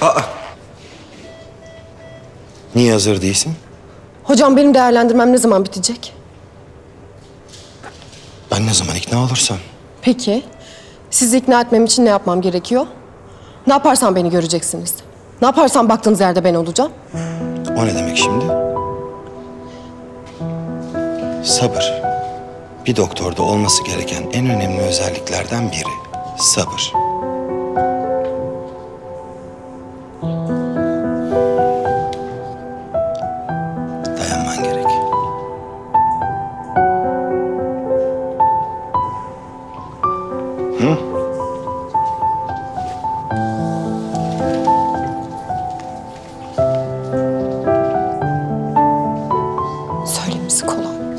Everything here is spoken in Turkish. Aa! Niye hazır değilsin? Hocam benim değerlendirmem ne zaman bitecek? Ben ne zaman ikna olursam. Peki. Sizi ikna etmem için ne yapmam gerekiyor? Ne yaparsam beni göreceksiniz. Ne yaparsam baktığınız yerde ben olacağım. O ne demek şimdi? Sabır. Bir doktorda olması gereken en önemli özelliklerden biri. Sabır. Dayanman gerek. Hı? Söylemesi kolay.